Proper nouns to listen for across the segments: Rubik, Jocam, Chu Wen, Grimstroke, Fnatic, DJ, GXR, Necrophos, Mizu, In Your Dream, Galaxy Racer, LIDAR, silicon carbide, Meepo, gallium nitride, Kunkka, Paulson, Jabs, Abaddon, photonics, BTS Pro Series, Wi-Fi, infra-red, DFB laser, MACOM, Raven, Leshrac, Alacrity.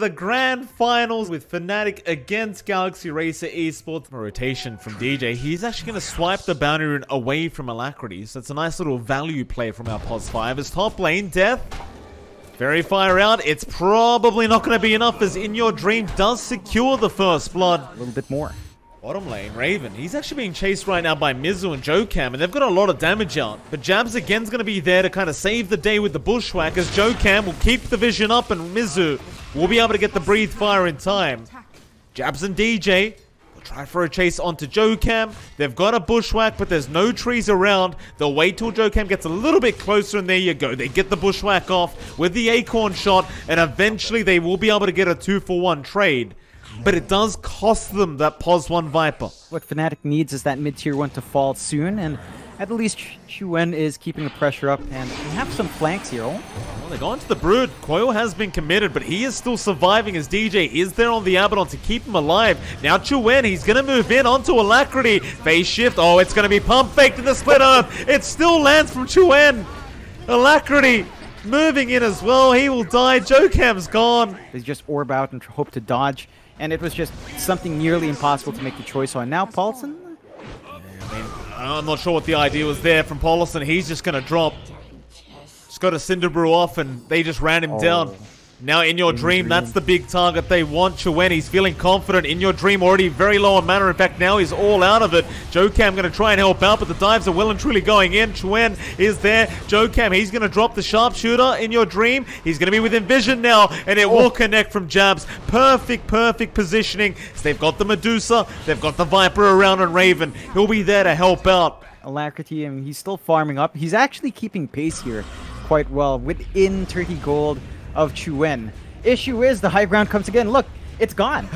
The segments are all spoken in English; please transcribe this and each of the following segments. The grand finals with Fnatic against Galaxy Racer Esports. Rotation from DJ. He's actually going to swipe the boundary rune away from Alacrity. So it's a nice little value play from our Pos 5. His top lane, Death. Very fire out. It's probably not going to be enough as In Your Dream does secure the first blood. A little bit more. Bottom lane, Raven. He's actually being chased right now by Mizu and Jocam, and they've got a lot of damage out. But Jabs again's going to be there to kind of save the day with the bushwhack, as Jocam will keep the vision up, and Mizu will be able to get the breathe fire in time. Jabs and DJ will try for a chase onto Jocam. They've got a bushwhack, but there's no trees around. They'll wait till Jocam gets a little bit closer, and there you go. They get the bushwhack off with the acorn shot, and eventually they will be able to get a 2-for-1 trade. But it does cost them that Pos 1 Viper. What Fnatic needs is that mid-tier 1 to fall soon, and at least Chu Wen is keeping the pressure up, and we have some flanks here. Oh. Well, they go into the Brood. Coil has been committed, but he is still surviving as DJ is there on the Abaddon to keep him alive. Now Chu Wen, he's going to move in onto Alacrity. Phase shift. Oh, it's going to be pump faked in the split earth. It still lands from Chu Wen. Alacrity moving in as well. He will die. Jocam's gone. They just orb out and hope to dodge. And it was just something nearly impossible to make the choice on. Now, Paulson? Yeah, I mean, I'm not sure what the idea was there from Paulson. He's just going to drop. Just got a Cinderbrew off, and they just ran him down. Now, In Your Dream, that's the big target they want. Chu Wen, he's feeling confident. In Your Dream already very low on mana. In fact, now he's all out of it. Jocam going to try and help out, but the dives are well and truly going in. Chu Wen is there. Jocam, he's going to drop the sharpshooter. In Your Dream, he's going to be within vision now, and it will connect from Jabs. Perfect positioning. So they've got the Medusa, they've got the Viper around, and Raven, he'll be there to help out. Alacrity, and he's still farming up. He's actually keeping pace here quite well within 30 gold. Of Chu Wen. Issue is the high ground comes again. Look, it's gone.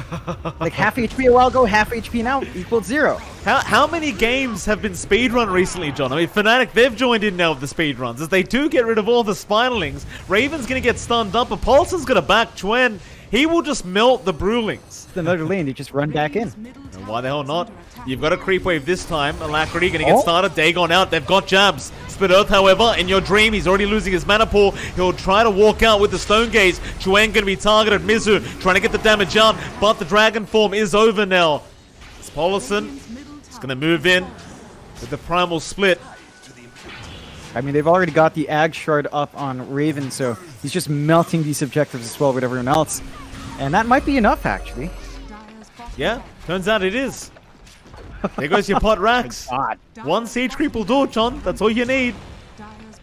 Like half HP a while ago, half HP now equals 0. How many games have been speedrun recently, John? I mean, Fnatic, they've joined in now with the speedruns as they do get rid of all the spinalings. Raven's going to get stunned up, but Paulson's going to back Chu Wen. He will just melt the Brewlings. It's another lane, you just run back in. And why the hell not? You've got a creep wave this time. Alacrity going to get started. Dagon out. They've got Jabs. Split Earth, however, In Your Dream, he's already losing his mana pool. He'll try to walk out with the Stone Gaze. Chu Wen going to be targeted. Mizu trying to get the damage out, but the Dragon Form is over now. It's Paulson. He's going to move in with the Primal Split. I mean, they've already got the Ag Shard up on Raven, so he's just melting these objectives as well with everyone else. And that might be enough, actually. Yeah, turns out it is. There goes your pot racks. One Sage Creep will do it, John. That's all you need.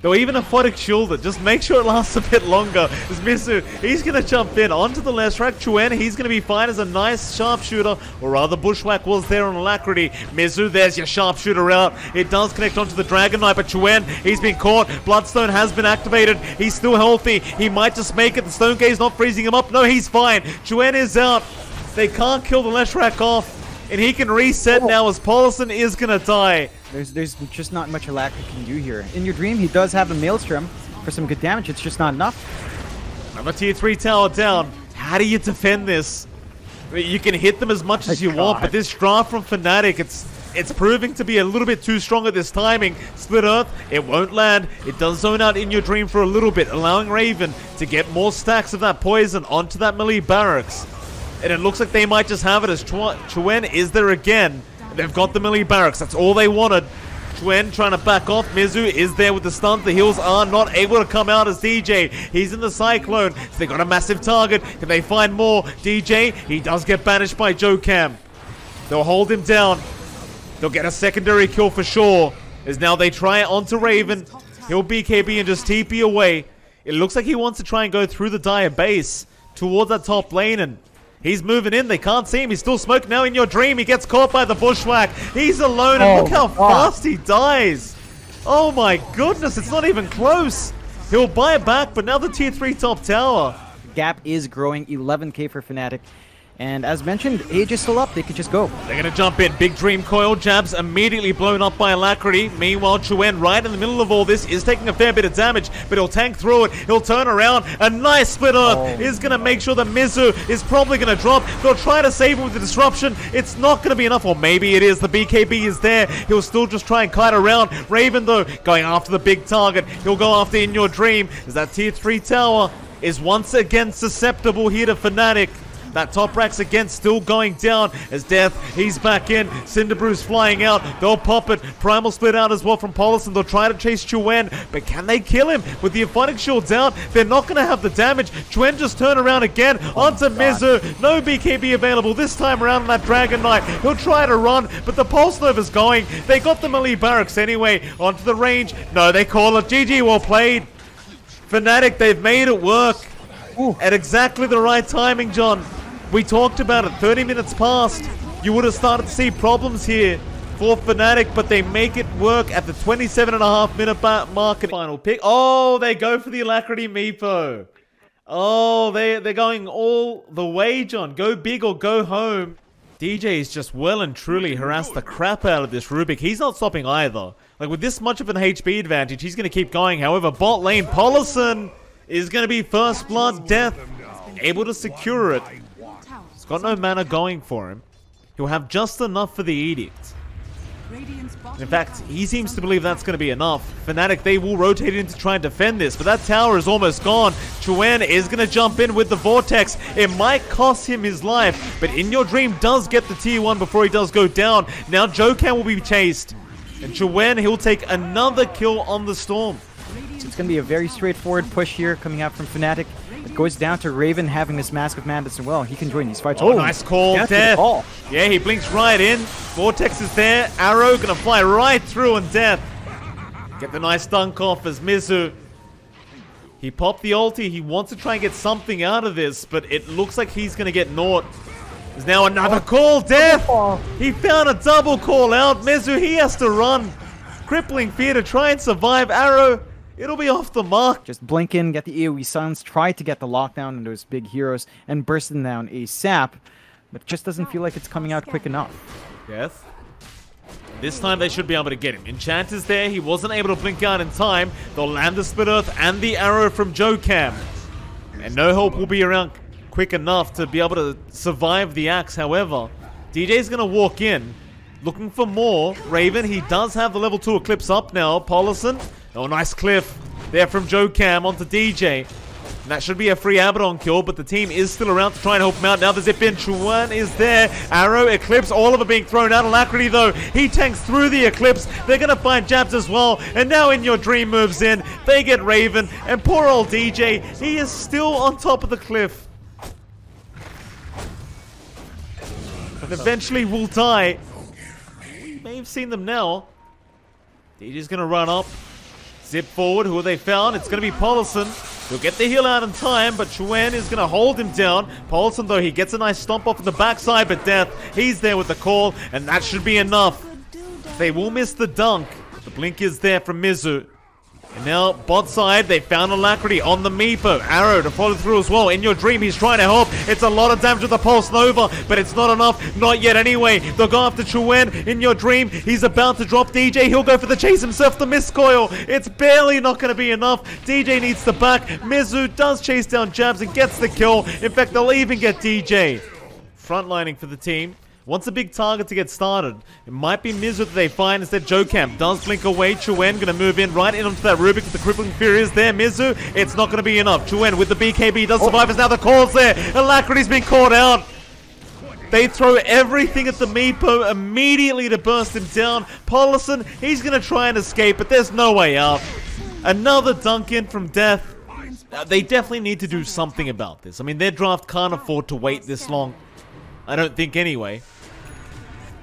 Though even a Photic Shielder, just make sure it lasts a bit longer. As Mizu, he's going to jump in onto the last track. Chu Wen, he's going to be fine as a nice sharpshooter, or rather bushwhack was there on Alacrity. Mizu, there's your sharpshooter out. It does connect onto the Dragon Knight, but Chu Wen, he's been caught. Bloodstone has been activated. He's still healthy. He might just make it. The Stone Gaze not freezing him up. No, he's fine. Chu Wen is out. They can't kill the Leshrac off. And he can reset now as Paulson is going to die. There's just not much Alacrity can do here. In Your Dream, he does have a Maelstrom for some good damage. It's just not enough. Another tier 3 tower down. How do you defend this? I mean, you can hit them as much as you want, but this draft from Fnatic, it's proving to be a little bit too strong at this timing. Split Earth, it won't land. It does zone out In Your Dream for a little bit, allowing Raven to get more stacks of that poison onto that melee barracks. And it looks like they might just have it as Chu Wen is there again. They've got the melee barracks. That's all they wanted. Chu Wen trying to back off. Mizu is there with the stunt. The heals are not able to come out as DJ. He's in the Cyclone. So they got a massive target. Can they find more? DJ, he does get banished by Jocam. They'll hold him down. They'll get a secondary kill for sure. As now they try it onto Raven. He'll BKB and just TP away. It looks like he wants to try and go through the dire base towards that top lane, and he's moving in. They can't see him. He's still smoked now. In Your Dream, he gets caught by the bushwhack. He's alone, and look how fast he dies. Oh my goodness, it's not even close. He'll buy it back, but now the tier 3 top tower. The gap is growing, 11k for Fnatic. And as mentioned, Age is still up. They could just go. They're going to jump in. Big Dream Coil. Jabs immediately blown up by Alacrity. Meanwhile, Chu Wen, right in the middle of all this, is taking a fair bit of damage, but he'll tank through it. He'll turn around. A nice split earth is going to make sure that Mizu is probably going to drop. They'll try to save him with the disruption. It's not going to be enough, or maybe it is. The BKB is there. He'll still just try and kite around. Raven, though, going after the big target. He'll go after In Your Dream. Is that tier 3 tower? is once again susceptible here to Fnatic. That top rack's again still going down as Death, he's back in. Cinderbruce flying out. They'll pop it. Primal split out as well from Paulson. They'll try to chase Chu Wen, but can they kill him? With the Aphotic Shield down, they're not going to have the damage. Chu Wen just turn around again onto Mizu. No BKB available this time around on that Dragon Knight. He'll try to run, but the Pulse Nerve is going. They got the melee barracks anyway. Onto the range. No, they call it. GG, well played. Fnatic, they've made it work. Ooh. At exactly the right timing, John. We talked about it, 30 minutes past. You would have started to see problems here for Fnatic, but they make it work at the 27.5-minute mark. Final pick. Oh, they go for the Alacrity Meepo. Oh, they're going all the way, John. Go big or go home. DJ is just well and truly harassed the crap out of this Rubik. He's not stopping either. Like, with this much of an HP advantage, he's going to keep going. However, bot lane, Paulson is going to be first blood. Death able to secure it. Got no mana going for him. He'll have just enough for the Edict. In fact, he seems to believe that's going to be enough. Fnatic, they will rotate in to try and defend this, but that tower is almost gone. Chu Wen is going to jump in with the Vortex. It might cost him his life, but In Your Dream does get the T1 before he does go down. Now Jocam will be chased, and Chu Wen, he'll take another kill on the Storm. So it's going to be a very straightforward push here coming out from Fnatic. It goes down to Raven having this Mask of Madness as well. He can join these fights. Oh, nice call, Death. Yeah, he blinks right in. Vortex is there. Arrow going to fly right through, and Death get the nice dunk off as Mizu. He popped the ulti. He wants to try and get something out of this, but it looks like he's going to get naught. There's now another call, Death. He found a double call out. Mizu, he has to run. Crippling fear to try and survive. Arrow, it'll be off the mark. Just blink in, get the AoE silence, try to get the lockdown on those big heroes, and bursting down ASAP, but just doesn't feel like it's coming out quick enough. Yes. This time they should be able to get him. Enchanter's there, he wasn't able to blink out in time. They'll land the Split Earth and the arrow from Jocam. And no help will be around quick enough to be able to survive the axe. However, DJ's going to walk in, looking for more. Raven, he does have the level 2 Eclipse up now. Paulson. Oh, nice cliff there from Jocam onto DJ. And that should be a free Abaddon kill, but the team is still around to try and help him out. Now the zip in, Chu Wen is there. Arrow, Eclipse, all of it being thrown out. Alacrity, though, he tanks through the Eclipse. They're going to find Jabs as well. And now In Your Dream moves in. They get Raven. And poor old DJ, he is still on top of the cliff. And eventually will die. We may have seen them now. DJ's going to run up. Zip forward, who have they found? It's going to be Paulson. He'll get the heal out in time, but Chu Wen is going to hold him down. Paulson, though, he gets a nice stomp off in the backside, but Death, he's there with the call, and that should be enough. They will miss the dunk. The blink is there from Mizu. And now, bot side, they found Alacrity on the Meepo. Arrow to follow through as well. In Your Dream, he's trying to help. It's a lot of damage with the Pulse Nova, but it's not enough. Not yet anyway. They'll go after Chu Wen. In Your Dream, he's about to drop DJ. He'll go for the chase himself, the Miscoil. It's barely not going to be enough. DJ needs the back. Mizu does chase down Jabs and gets the kill. In fact, they'll even get DJ. Frontlining for the team. Wants a big target to get started. It might be Mizu that they find. Instead, Jocam does blink away. Chu Wen going to move in right in onto that Rubik. The crippling fear is there. Mizu, it's not going to be enough. Chu Wen with the BKB does survive. As now the call's there. Alacrity's been caught out. They throw everything at the Meepo immediately to burst him down. Paulson, he's going to try and escape, but there's no way out. Another dunk in from Death. They definitely need to do something about this. I mean, their draft can't afford to wait this long. I don't think anyway.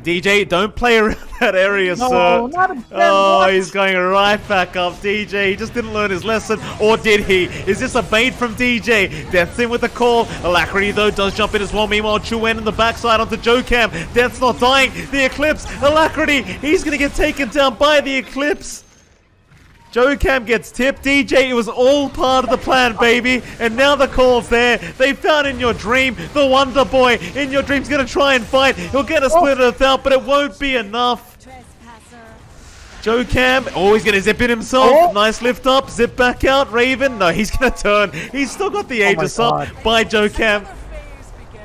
DJ, don't play around that area, sir. Not again, oh, he's going right back up. DJ, he just didn't learn his lesson. Or did he? Is this a bait from DJ? Death's in with a call. Alacrity, though, does jump in as well. Meanwhile, Chu Wen in the backside onto Jocam. Death's not dying. The Eclipse. Alacrity, he's going to get taken down by the Eclipse. Jocam gets tipped. DJ, it was all part of the plan, baby. And now the call's there. They found In Your Dream, the Wonder Boy. In Your Dream's going to try and fight. He'll get a Split Earth out, but it won't be enough. Jocam, oh, he's going to zip in himself. Nice lift up. Zip back out. Raven, no, he's going to turn. He's still got the Aegis up by Jocam.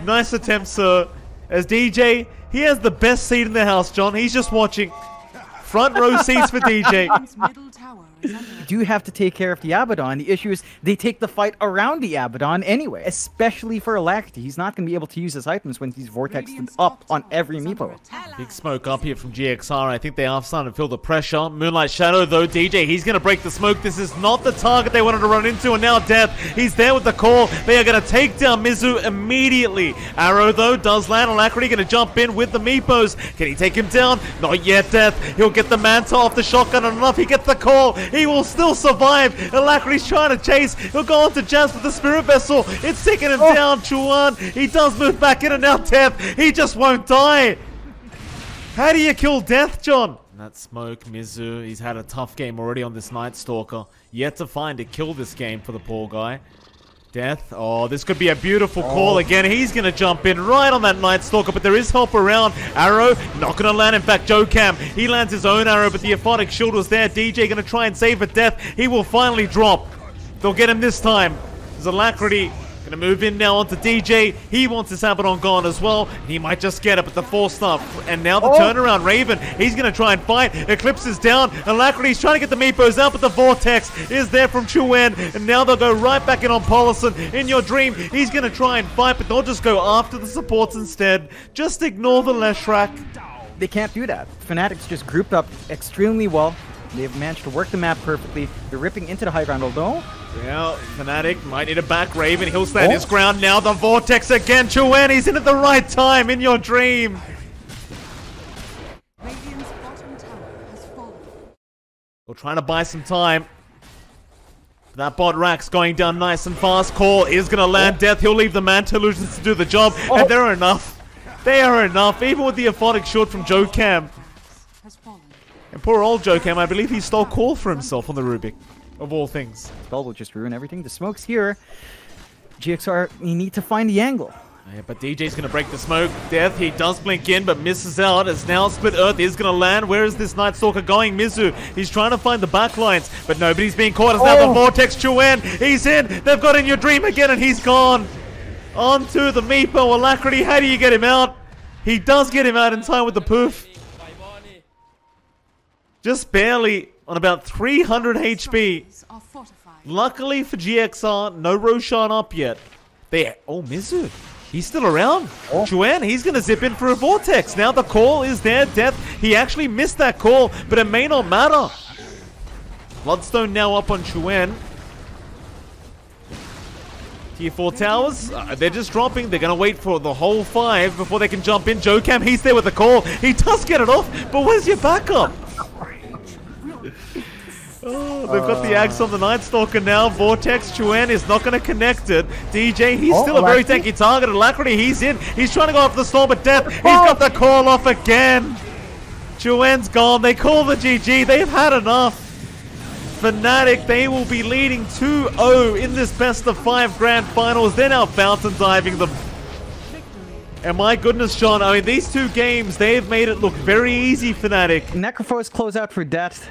Nice attempt, sir. As DJ, he has the best seat in the house, John. He's just watching. Front row seats for DJ. do have to take care of the Abaddon. The issue is they take the fight around the Abaddon anyway, especially for Alacrity. He's not going to be able to use his items when he's vortexed up on every Meepo. Big smoke up here from GXR. I think they are starting to feel the pressure. Moonlight Shadow though, DJ, he's going to break the smoke. This is not the target they wanted to run into, and now Death, he's there with the call. They are going to take down Mizu immediately. Arrow though does land. Alacrity going to jump in with the Meepos. Can he take him down? Not yet, Death. He'll get the Manta off the shotgun and enough. He gets the call. He will still survive. Alacrity's trying to chase. He'll go on to Jabs with the Spirit Vessel. It's taking him down. Chu Wen, he does move back in, and now Death, he just won't die. How do you kill Death, John? That smoke, Mizu, he's had a tough game already on this Night Stalker. Yet to find a kill this game for the poor guy. Death, oh, this could be a beautiful call again. He's going to jump in right on that Night Stalker, but there is help around. Arrow, not going to land. In fact, Jocam, he lands his own arrow, but the Aphotic Shield was there. DJ going to try and save it. Death, he will finally drop. They'll get him this time. There's Alacrity going to move in now onto DJ. He wants his Abaddon gone as well. He might just get it, but the 4-star. And now the turnaround. Raven, he's going to try and fight. Eclipse is down. Alacrity's trying to get the Meepos out, but the Vortex is there from Chu Wen. And now they'll go right back in on Paulson. In Your Dream, he's going to try and fight, but they'll just go after the supports instead. Just ignore the Leshrac. They can't do that. Fnatic's just grouped up extremely well. They've managed to work the map perfectly. They're ripping into the high ground, although... well, Fnatic might need a back. Raven, he'll stand his ground now. The Vortex again. Chu Wen, he's in at the right time. In Your Dream. Radiant's bottom tower has fallen. We're trying to buy some time. That bot Rax going down nice and fast. Call is going to land. Death, he'll leave the Manta illusions to do the job. And they're enough. They are enough, even with the Aphotic Shield from Jocam. And poor old Jocam, I believe he stole Call for himself on the Rubik. Of all things. Spell will just ruin everything. The smoke's here. GXR, you need to find the angle. Yeah, but DJ's going to break the smoke. Death, he does blink in, but misses out. As now Split Earth is going to land. Where is this Night Stalker going? Mizu, he's trying to find the backlines, but nobody's being caught. As now the Vortex, Chu Wen, he's in. They've got In Your Dream again, and he's gone. On to the Meepo. Alacrity, how do you get him out? He does get him out in time with the poof. Just barely... on about 300 HP. Luckily for GXR, no Roshan up yet. There. Oh, Mizu. He's still around. Chu Wen, he's going to zip in for a Vortex. Now the call is there. Death, he actually missed that call, but it may not matter. Bloodstone now up on Chu Wen. Tier 4 towers, they're just dropping. They're going to wait for the whole 5 before they can jump in. Jocam, he's there with the call. He does get it off, but where's your backup? Oh, they've got the axe on the Night Stalker now. Vortex, Chu Wen is not going to connect it. DJ, he's still a very tanky target. Alacrity, he's in. He's trying to go off the storm, but Death, he's got the call off again. Chu Wen's gone. They call the GG. They've had enough. Fnatic, they will be leading 2-0 in this best-of-5 grand finals. They're now fountain diving them. And my goodness, John, I mean, these two games, they've made it look very easy, Fnatic. Necrophos close out for Death.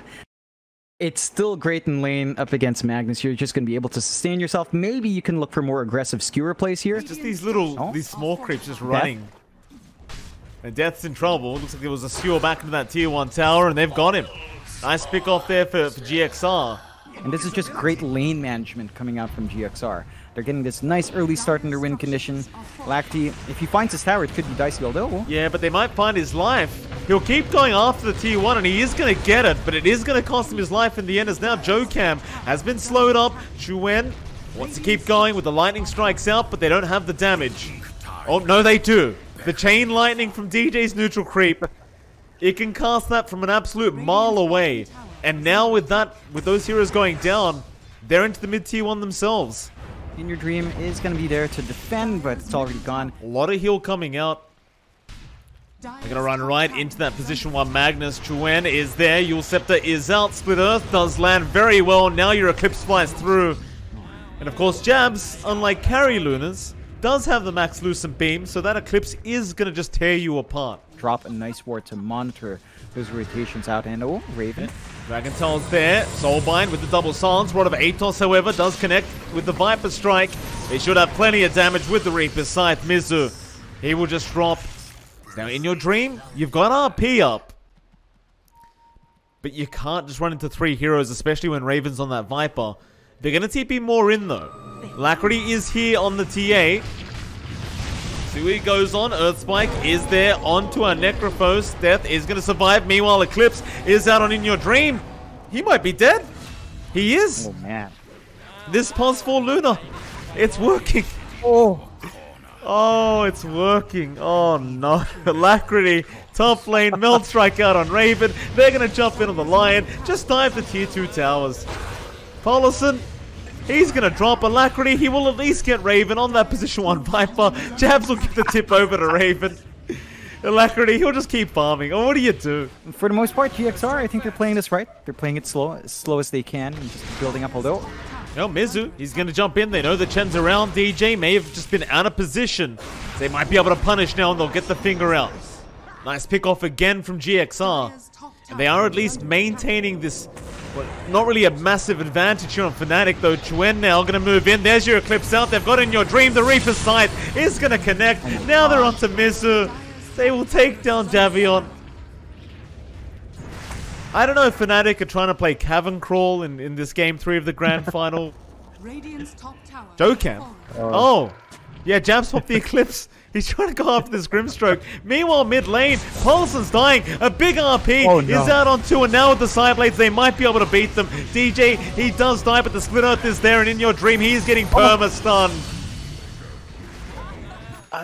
It's still great in lane up against Magnus. You're just going to be able to sustain yourself. Maybe you can look for more aggressive skewer plays here. It's just these little, these small creeps just running. And Death's in trouble. It looks like there was a skewer back into that tier 1 tower, and they've got him. Nice pick off there for GXR. And this is just great lane management coming out from GXR. They're getting this nice early start in their win condition. Lacti, if he finds his tower, it could be dicey, although... yeah, but they might find his life. He'll keep going after the T1, and he is going to get it, but it is going to cost him his life in the end, as now Jocam has been slowed up. Chu Wen wants to keep going with the lightning strikes out, but they don't have the damage. Oh, no, they do. The chain lightning from DJ's neutral creep. It can cast that from an absolute mile away. And now with that, with those heroes going down, they're into the mid T1 themselves. In Your Dream is going to be there to defend, but it's already gone. A lot of heal coming out. They're going to run right into that position while Magnus. Chu Wen is there. Yule Scepter is out. Split Earth does land very well. Now your Eclipse flies through. And of course, Jabs, unlike carry Lunas, does have the Max Lucent Beam, so that Eclipse is going to just tear you apart. Drop a nice ward to monitor those rotations out. And oh, Raven. Dragontail's there. Soulbind with the double silence. Rod of Atos, however, does connect with the Viper Strike. They should have plenty of damage with the Reaper's Scythe. Mizu, he will just drop. Now, In Your Dream, you've got RP up. But you can't just run into three heroes, especially when Raven's on that Viper. They're going to TP more in, though. Alacrity is here on the TA. Sui goes on. Earthspike is there. Onto our Necrophos. Death is going to survive. Meanwhile, Eclipse is out on In Your Dream. He might be dead. He is. Oh, man. This pulse for Luna. It's working. Oh. Oh, it's working. Oh, no. Alacrity, top lane, melt strike out on Raven. They're going to jump in on the Lion. Just dive the tier 2 towers. Paulson, he's going to drop Alacrity. He will at least get Raven on that position 1 Viper. Jabs will get the tip over to Raven. Alacrity, he'll just keep farming. Oh, what do you do? For the most part, GXR, I think they're playing this right. They're playing it slow, as slow as they can, and just building up, although... Oh, Mizu, he's going to jump in. They know that Chen's around. DJ may have just been out of position. They might be able to punish now, and they'll get the finger out. Nice pick off again from GXR. And they are at least maintaining this, well, not really a massive advantage here on Fnatic, though. Chu Wen now going to move in. There's your Eclipse out. They've got In Your Dream. The Reaper side is going to connect. Now they're onto Mizu. They will take down Davion. I don't know if Fnatic are trying to play Cavern Crawl in this Game 3 of the Grand Final. Jocam. Oh. Yeah, Jabs popped the Eclipse. He's trying to go after this Grimstroke. Meanwhile, mid lane, Paulson's dying. A big RP is out on 2, and now with the side blades, they might be able to beat them. DJ, he does die, but the Split Earth is there, and In Your Dream, he's getting perma-stunned.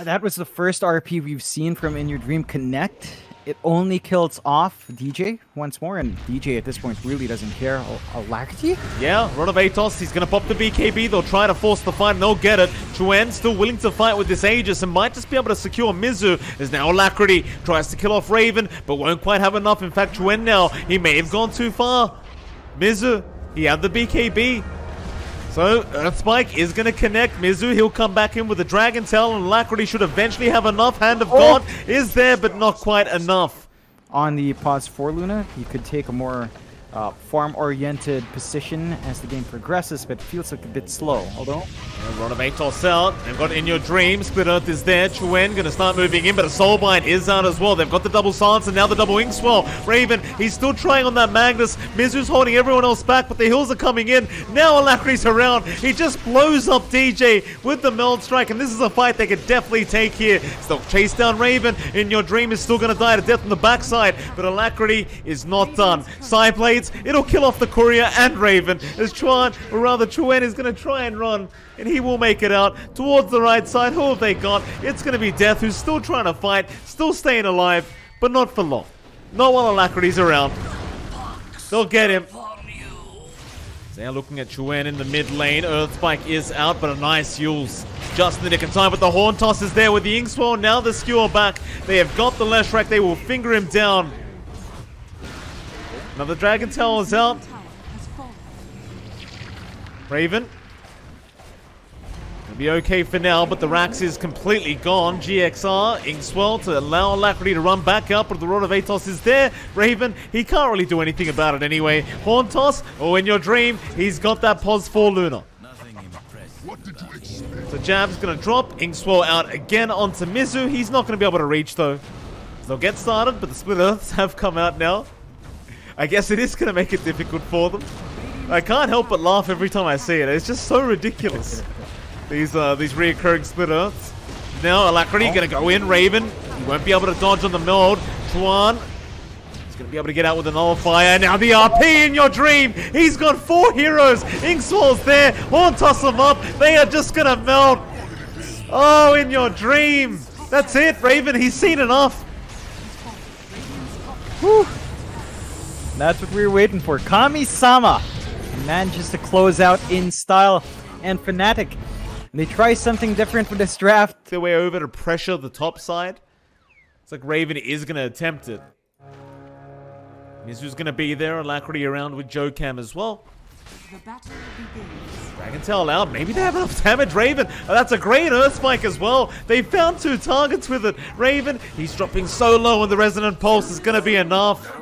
That was the first RP we've seen from In Your Dream connect. It only kills off DJ once more, and DJ at this point really doesn't care. Alacrity? Yeah, run of Atos. He's going to pop the BKB. They'll try to force the fight, and they'll get it. Chu Wen still willing to fight with this Aegis and might just be able to secure Mizu, as now Alacrity tries to kill off Raven, but won't quite have enough. In fact, Chu Wen now, he may have gone too far. Mizu, he had the BKB. So, Earthspike is going to connect. Mizu, he'll come back in with a Dragon Tail, and Alacrity should eventually have enough. Hand of God is there, but not quite enough. On the pause for Luna, you could take a more farm-oriented position as the game progresses, but it feels like a bit slow, although... And Ron of Atos out. They've got In Your Dream. Split Earth is there. Chu Wen going to start moving in, but a Soulbind is out as well. They've got the double silence and now the double ink swirl. Raven, he's still trying on that Magnus. Mizu's holding everyone else back, but the hills are coming in. Now Alacrity's around. He just blows up DJ with the Meld Strike, and this is a fight they could definitely take here. So they'll chase down Raven. In Your Dream is still going to die to death on the backside, but Alacrity is not done. Side blade. It'll kill off the Courier and Raven, as Chu Wen is going to try and run, and he will make it out towards the right side. Who have they got? It's going to be Death, who's still trying to fight, still staying alive, but not for long. Not while Alacrity's around. They'll get him. Now looking at Chu Wen in the mid lane. Earthspike is out, but a nice Yule's just in the nick of time. But the Horn Toss is there with the Inkswell. Now the Skewer back. They have got the Leshrac. They will finger him down. Another Dragon Tail is out. Raven. It'll be okay for now, but the Rax is completely gone. GXR, Inkswell to allow Alacrity to run back up, but the Rod of Atos is there. Raven, he can't really do anything about it anyway. Horn Toss, or In Your Dream, he's got that pause for Luna. So Jab's going to drop. Inkswell out again onto Mizu. He's not going to be able to reach, though. They'll get started, but the Split Earths have come out now. I guess it is going to make it difficult for them. I can't help but laugh every time I see it. It's just so ridiculous. These reoccurring Split Earths. Now Alacrity going to go in. Raven, he won't be able to dodge on the meld. Chuan, he's going to be able to get out with a nullifier. Now the RP In Your Dream. He's got 4 heroes. Inkswell's there. Horn toss them up. They are just going to meld. Oh, In Your Dream. That's it, Raven. He's seen enough. Whew. That's what we were waiting for. Kami-sama manages to close out in style, and Fnatic, and they try something different for this draft. Their way over to pressure the top side. It's like Raven is going to attempt it. Mizu's going to be there. Alacrity around with Jocam as well. The battle begins. Dragon Tail out. Maybe they have enough damage. Raven, that's a great Earth Spike as well. They found 2 targets with it. Raven, he's dropping so low, and the Resonant Pulse is going to be enough.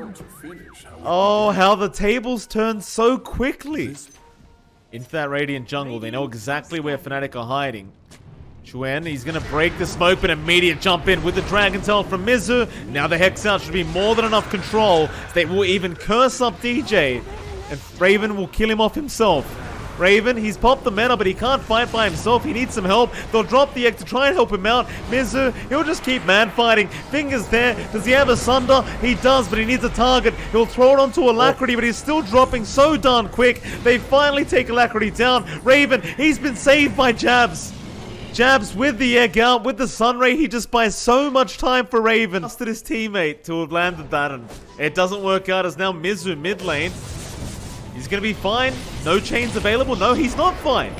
Oh, how the tables turn so quickly. Into that Radiant Jungle, they know exactly where Fnatic are hiding. Chu Wen, he's going to break the smoke, but immediate jump in with the Dragon Tail from Mizu. Now the Hex Out should be more than enough control. They will even curse up DJ, and Raven will kill him off himself. Raven, he's popped the mana, but he can't fight by himself. He needs some help. They'll drop the X to try and help him out. Mizu, he'll just keep man fighting. Fingers there. Does he have a Sunder? He does, but he needs a target. He'll throw it onto Alacrity, but he's still dropping so darn quick. They finally take Alacrity down. Raven, he's been saved by Jabs. Jabs with the egg out, with the Sunray. He just buys so much time for Raven. Trusted his teammate to have landed that, and it doesn't work out as now Mizu mid lane. He's going to be fine. No chains available. No, he's not fine.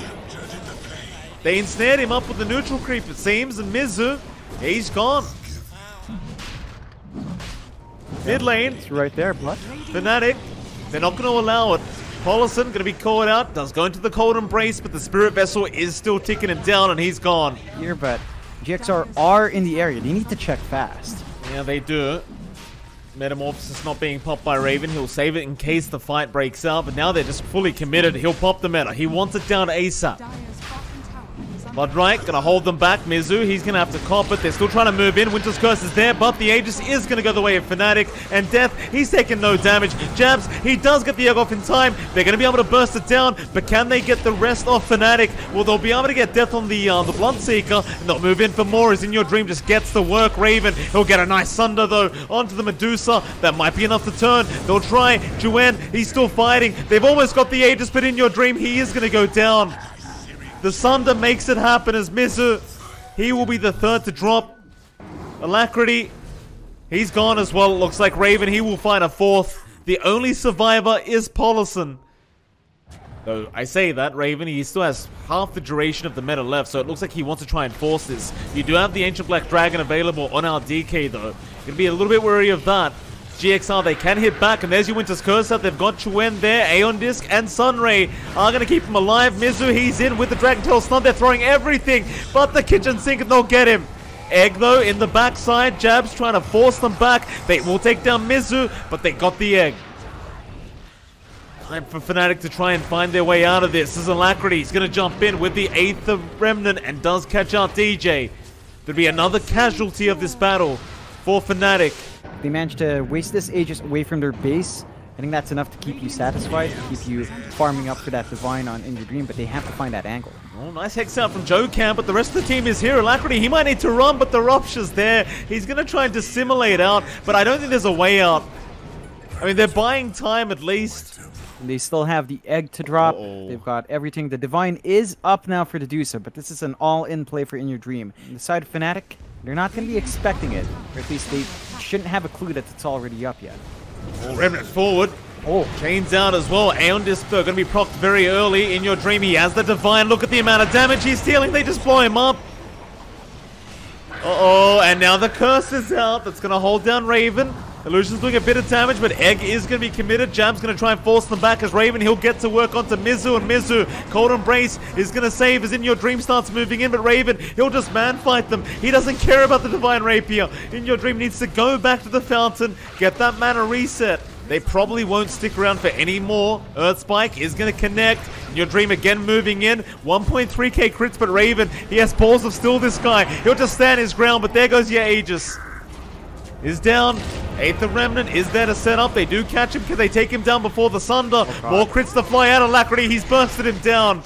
They ensnared him up with the neutral creep, it seems. And Mizu, he's gone. Mid lane. It's right there, blood. Fnatic, they're not going to allow it. Paulson going to be called out. Does go into the cold embrace, but the spirit vessel is still ticking him down, and he's gone. Here, but GXR are in the area. They need to check fast. Yeah, they do. Metamorphosis not being popped by Raven. He'll save it in case the fight breaks out, but now they're just fully committed. He'll pop the meta. He wants it down ASAP. Bloodright gonna hold them back. Mizu, he's gonna have to cop it. They're still trying to move in. Winter's Curse is there, but the Aegis is gonna go the way of Fnatic. And Death, he's taking no damage. Jabs, he does get the egg off in time. They're gonna be able to burst it down, but can they get the rest off Fnatic? Well, they'll be able to get Death on the Bloodseeker, and they'll move in for more as In Your Dream just gets the work. Raven, he'll get a nice Sunder though onto the Medusa. That might be enough to turn. They'll try. Chu Wen, he's still fighting. They've almost got the Aegis, but In Your Dream, he is gonna go down. The Sunder makes it happen as Mizu, he will be the third to drop. Alacrity, he's gone as well. It looks like Raven, he will find a fourth. The only survivor is Paulson. Though I say that, Raven, he still has half the duration of the meta left, so it looks like he wants to try and force this. You do have the Ancient Black Dragon available on our DK though. Gonna be a little bit wary of that. GXR, they can hit back, and there's your Winter's Curse out. They've got Chu Wen there, Aeon Disc, and Sunray are going to keep him alive. Mizu, he's in with the Dragon Tail Stun. They're throwing everything but the kitchen sink, and they'll get him. Egg, though, in the backside. Jabs trying to force them back. They will take down Mizu, but they got the egg. Time for Fnatic to try and find their way out of this. This is Alacrity. He's going to jump in with the Aether Remnant and does catch out DJ. There'll be another casualty of this battle for Fnatic. They managed to waste this Aegis away from their base. I think that's enough to keep you satisfied, to keep you farming up for that Divine on In Your Dream, but they have to find that angle. Oh, nice Hex Out from Jocam, but the rest of the team is here. Alacrity, he might need to run, but the Ropsha's there. He's going to try and dissimulate out, but I don't think there's a way out. I mean, they're buying time at least. And they still have the egg to drop. They've got everything. The Divine is up now for the Medusa, but this is an all-in play for In Your Dream. On the side of Fnatic, they're not going to be expecting it, or at least they shouldn't have a clue that it's already up yet. Oh, Remnant forward. Oh, chains out as well. Aeon Disc going to be procced very early. In Your Dream, he has the Divine. Look at the amount of damage he's stealing. They just blow him up. Uh-oh, and now the curse is out. That's going to hold down Raven. Illusion's doing a bit of damage, but Egg is going to be committed. Jam's going to try and force them back as Raven, he'll get to work onto Mizu, and Mizu, Cold Embrace is going to save as In Your Dream starts moving in, but Raven, he'll just man-fight them. He doesn't care about the Divine Rapier. In Your Dream needs to go back to the fountain, get that mana reset. They probably won't stick around for any more. Earth Spike is going to connect. In Your Dream again moving in. 1.3k crits, but Raven, he has balls of steel, this guy. He'll just stand his ground, but there goes your Aegis. Is down. Aether Remnant is there to set up. They do catch him. Can they take him down before the Sunder? More crits to fly out. Alacrity, he's bursted him down.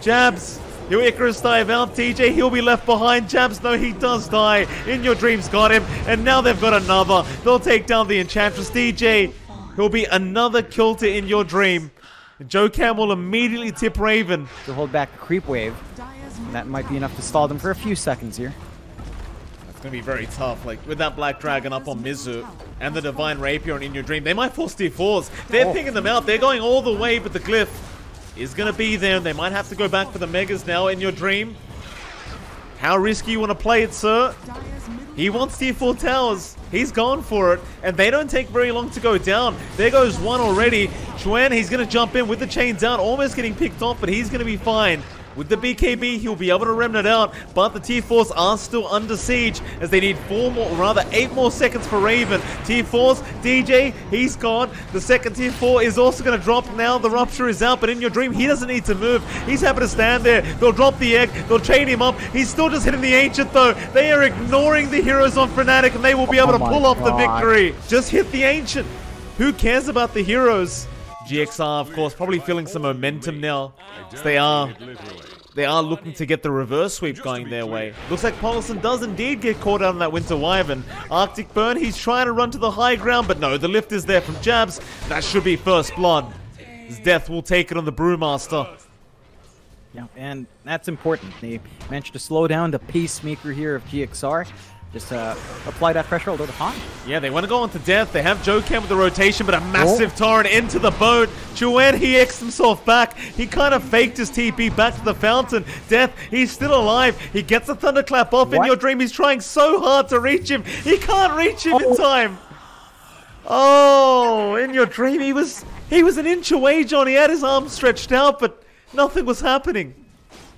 Jabs, he'll Icarus dive out. TJ, he'll be left behind. Jabs, no, he does die. In Your Dream's got him, and now they've got another. They'll take down the Enchantress. DJ, he'll be another kill to In Your Dream. Jocam will immediately tip Raven. They'll hold back the creep wave. That might be enough to stall them for a few seconds here. It's going to be very tough, like, with that Black Dragon up on Mizu and the Divine Rapier on In Your Dream. They might force D4s. They're picking them out. They're going all the way, but the Glyph is going to be there, and they might have to go back for the Megas now. In Your Dream, how risky you want to play it, sir? He wants D4 towers. He's gone for it, and they don't take very long to go down. There goes one already. Chu Wen, he's going to jump in with the chain down, almost getting picked off, but he's going to be fine. With the BKB, he'll be able to remnant out, but the T-Force are still under siege as they need 8 more seconds for Raven. T-Force, DJ, he's gone. The second T4 is also going to drop now. The Rupture is out, but In Your Dream, he doesn't need to move. He's happy to stand there. They'll drop the egg. They'll chain him up. He's still just hitting the Ancient, though. They are ignoring the heroes on Fnatic, and they will be able to pull off the victory. Just hit the Ancient. Who cares about the heroes? GXR, of course, probably feeling some momentum now. So they are looking to get the reverse sweep going their way. Looks like Paulson does indeed get caught out on that Winter Wyvern. Arctic Burn, he's trying to run to the high ground, but no, the lift is there from Jabs. That should be first blood. His death will take it on the Brewmaster. Yeah, and that's important. They managed to slow down the pacemaker here of GXR. Just apply that pressure a little high. Yeah, they want to go on to death. They have Jocam with the rotation, but a massive torrent into the boat. Chu Wen, he X'd himself back. He kind of faked his TP back to the fountain. Death, he's still alive. He gets a thunderclap off. In Your Dream, he's trying so hard to reach him. He can't reach him in time. Oh, In Your Dream, he was an inch away, John. He had his arm stretched out, but nothing was happening.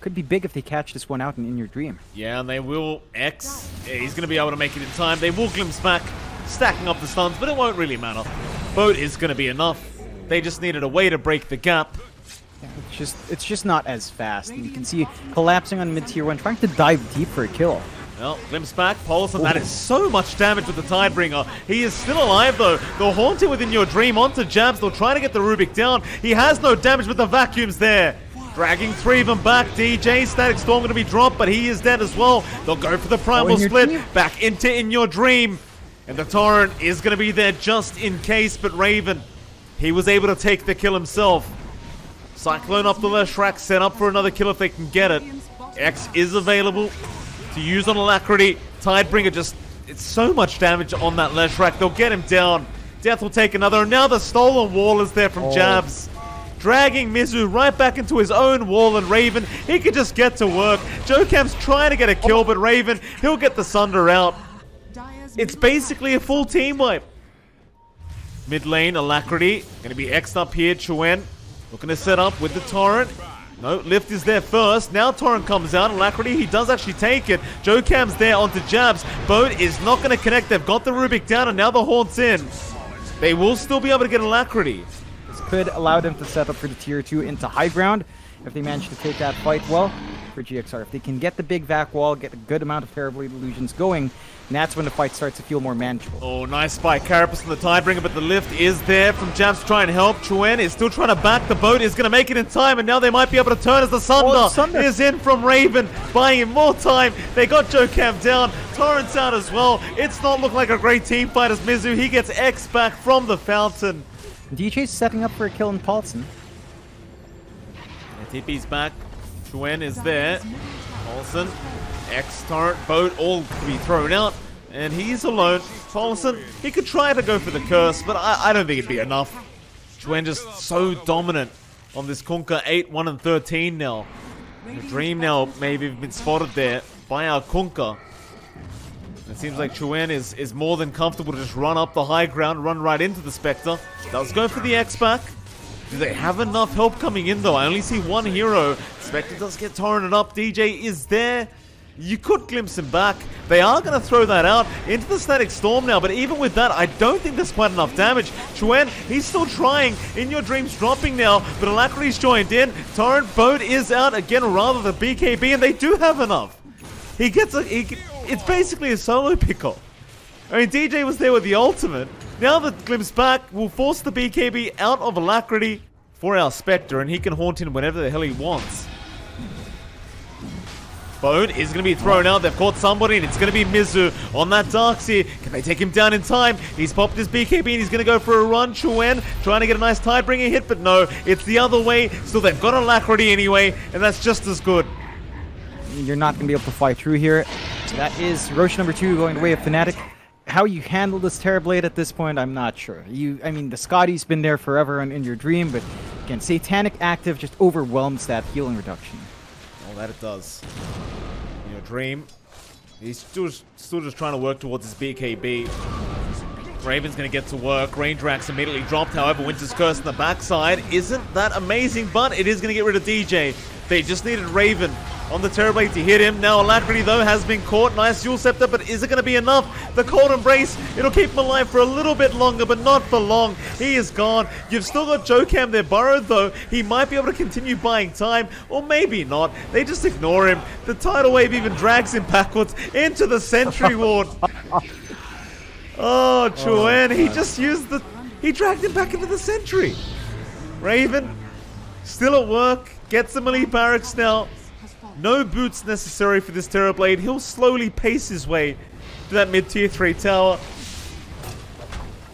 Could be big if they catch this one out in Your Dream. Yeah, and they will X. Yeah, he's going to be able to make it in time. They will glimpse back, stacking up the stuns, but it won't really matter. Boat is going to be enough. They just needed a way to break the gap. Yeah, it's just not as fast. And you can see collapsing on mid-tier one, trying to dive deep for a kill. Well, glimpse back, Paulson, that is so much damage with the Tidebringer. He is still alive, though. They'll haunt him within Your Dream, onto Jabs. They'll try to get the Rubik down. He has no damage, but the vacuum's there. Dragging three of them back. DJ, Static Storm going to be dropped, but he is dead as well. They'll go for the Primal Split, back into In Your Dream. And the Torrent is going to be there just in case, but Raven, he was able to take the kill himself. Cyclone off the left, Shrak set up for another kill if they can get it. X is available to use on Alacrity. Tidebringer just, it's so much damage on that Leshrac. They'll get him down. Death will take another. And now the stolen wall is there from Jabs. Dragging Mizu right back into his own wall, and Raven, he could just get to work. Jocam's trying to get a kill, but Raven, he'll get the Sunder out. It's basically a full team wipe. Mid lane, Alacrity, gonna be X'd up here, Chu Wen, looking to set up with the Torrent. No, lift is there first. Now Torrent comes out. Alacrity, he does actually take it. Jocam's there onto Jabs. Boat is not going to connect. They've got the Rubik down, and now the Haunt's in. They will still be able to get Alacrity. This could allow them to set up for the tier 2 into high ground if they manage to take that fight well for GXR. If they can get the big vac wall, get a good amount of Terrible Illusions going, and that's when the fight starts to feel more manageable. Oh, nice spike. Carapace on the Tidebringer, but the lift is there from Jabs to try and help. Chu Wen is still trying to back the boat. Is going to make it in time, and now they might be able to turn as the Sunder is in from Raven, buying him more time. They got Jocam down. Torrent's out as well. It's not looking like a great team fight as Mizu, he gets X back from the fountain. DJ's setting up for a kill in Paulson. Yeah, TP's back. Chu Wen is there. Paulson, X, Torrent, Boat, all to be thrown out. And he's alone. Paulson, he could try to go for the curse, but I don't think it'd be enough. Chu Wen just so dominant on this Kunkka. 8, 1, and 13 now. The Dream now maybe been spotted there by our Kunkka. It seems like Chu Wen is more than comfortable to just run up the high ground, run right into the Spectre. Does go for the X back. Do they have enough help coming in, though? I only see one hero. Spectre does get torrented up. DJ is there. You could glimpse him back. They are going to throw that out into the Static Storm now, but even with that, I don't think there's quite enough damage. Chu Wen, he's still trying. In Your Dream's dropping now, but Alacrity's joined in. Torrent, Boat is out again, rather the BKB, and they do have enough. He gets a... it's basically a solo pick-up. I mean, DJ was there with the ultimate. Now the glimpse back will force the BKB out of Alacrity for our Spectre, and he can haunt in whenever the hell he wants. Bone is going to be thrown out. They've caught somebody, and it's going to be Mizu on that Darkseer. Can they take him down in time? He's popped his BKB, and he's going to go for a run. Chu Wen trying to get a nice Tidebringer hit, but no, it's the other way. Still, they've got Alacrity anyway, and that's just as good. You're not going to be able to fly through here. That is Roche number 2 going the way of Fnatic. How you handle this Terrorblade at this point, I'm not sure. I mean, the Scotty's been there forever in Your Dream, but again, Satanic Active just overwhelms that healing reduction. Oh, that it does. In Your Dream, he's still just trying to work towards his BKB. Raven's going to get to work. Raindrak's immediately dropped, however, Winter's Curse on the backside. Isn't that amazing, but it is going to get rid of DJ. They just needed Raven on the Terrorblade to hit him. Now Alacrity though has been caught. Nice Dual Scepter, but is it going to be enough? The Cold Embrace, it'll keep him alive for a little bit longer, but not for long. He is gone. You've still got Jocam there burrowed though. He might be able to continue buying time, or maybe not. They just ignore him. The Tidal Wave even drags him backwards into the Sentry Ward. Oh, Chu Wen, he just used the... He dragged him back into the Sentry. Raven, still at work. Gets some elite barracks now. No boots necessary for this Terrorblade. He'll slowly pace his way to that mid-tier 3 tower.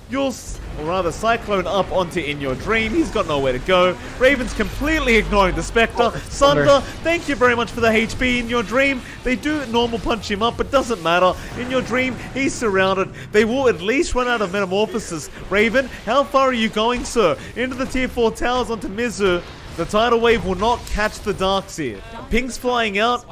You'll... Or rather, Cyclone up onto In Your Dream. He's got nowhere to go. Raven's completely ignoring the Spectre. Sunder, thank you very much for the HP. In Your Dream, they do normal punch him up, but doesn't matter. In Your Dream, he's surrounded. They will at least run out of Metamorphosis. Raven, how far are you going, sir? Into the tier 4 towers onto Mizu. The Tidal Wave will not catch the Darkseer. Ping's flying out.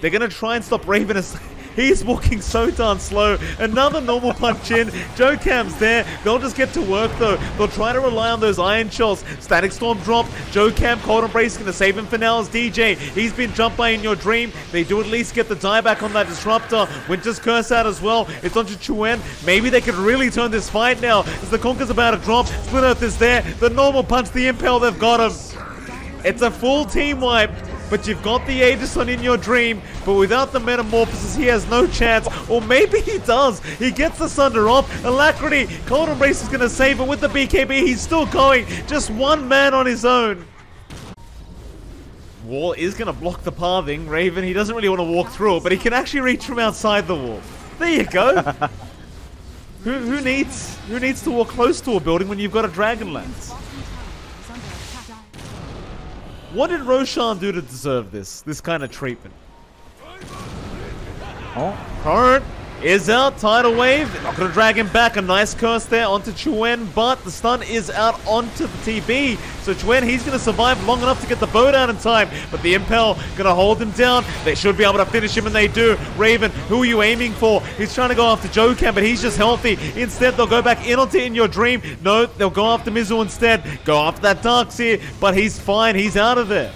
They're going to try and stop Raven as... He's walking so darn slow. Another normal punch in. Jocam's there. They'll just get to work though. They'll try to rely on those iron shots. Static Storm dropped. Jocam, Cold Embrace going to save him for now as DJ. He's been jumped by In Your Dream. They do at least get the die back on that Disruptor. Winter's Curse out as well. It's onto Chu Wen. Maybe they could really turn this fight now as the Conker's about to drop. Split Earth is there. The normal punch, the Impel, they've got him. It's a full team wipe. But you've got the Aegis on In Your Dream, but without the Metamorphosis, he has no chance. Or maybe he does. He gets the Sunder off. Alacrity, Cold Embrace is going to save it with the BKB. He's still going. Just one man on his own. Wall is going to block the pathing. Raven, he doesn't really want to walk through it, but he can actually reach from outside the wall. There you go. who needs to walk close to a building when you've got a Dragonlance? What did Roshan do to deserve this kind of treatment? Oh. Current is out. Tidal Wave. Not going to drag him back. A nice curse there onto Chu Wen, but the stun is out onto the TB. So Chu Wen, he's going to survive long enough to get the bow down in time. But the Impel going to hold him down. They should be able to finish him, and they do. Raven, who are you aiming for? He's trying to go after Jocam, but he's just healthy. Instead, they'll go back in onto In Your Dream. No, they'll go after Mizu instead. Go after that Darkseer, but he's fine. He's out of there.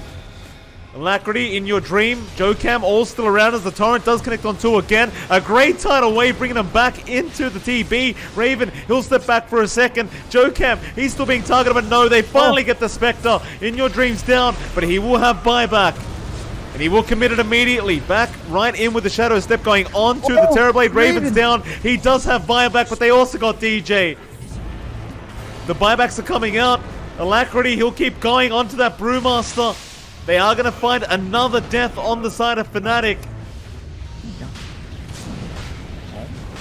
Alacrity, In Your Dream, Jocam all still around as the Torrent does connect on two again. A great tidal wave bringing him back into the TB. Raven, he'll step back for a second. Jocam, he's still being targeted, but no, they finally get the Spectre. In Your Dream's down, but he will have buyback. And he will commit it immediately. Back right in with the Shadow Step going on to the Terrorblade. Raven's down. He does have buyback, but they also got DJ. The buybacks are coming out. Alacrity, he'll keep going onto that Brewmaster. They are going to find another death on the side of Fnatic.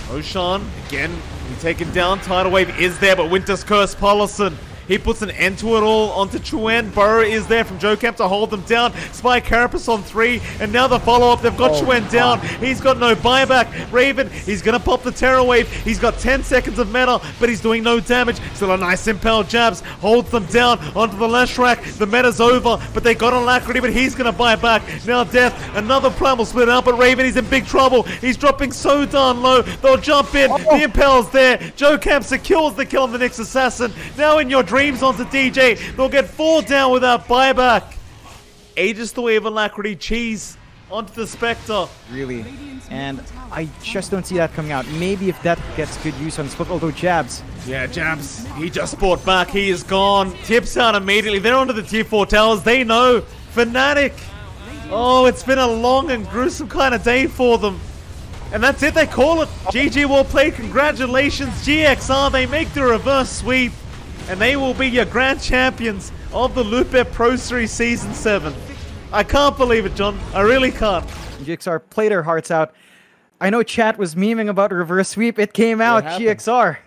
Roshan, again, taken down. Tidal Wave is there, but Winter's Curse, Paulson. He puts an end to it all onto Chu Wen. Burrow is there from Jocam to hold them down. Spy Carapace on three, and now the follow-up. They've got Chu Wen down. He's got no buyback. Raven, he's going to pop the Terror Wave. He's got 10 seconds of meta, but he's doing no damage. Still a nice Impel. Jabs holds them down onto the Lash Rack. The meta's over, but they got Alacrity, but he's going to buy back. Now Death, another Primal split out, but Raven, he's in big trouble. He's dropping so darn low. They'll jump in. The Impel's there. Jocam secures the kill on the next Assassin. Now In Your Dreams onto DJ. They'll get four down without buyback. Aegis the Wave, Alacrity, cheese onto the Spectre. Really, and I just don't see that coming out. Maybe if that gets good use on spot, although Jabs. Yeah, Jabs, he just bought back. He is gone. Tips out immediately. They're onto the tier 4 towers. They know. Fnatic. Oh, it's been a long and gruesome kind of day for them. And that's it. They call it. GG, well played. Congratulations, GXR. They make the reverse sweep. And they will be your grand champions of the BTS Pro Series Season 7. I can't believe it, John. I really can't. GXR played their hearts out. I know chat was memeing about reverse sweep. It came out, GXR.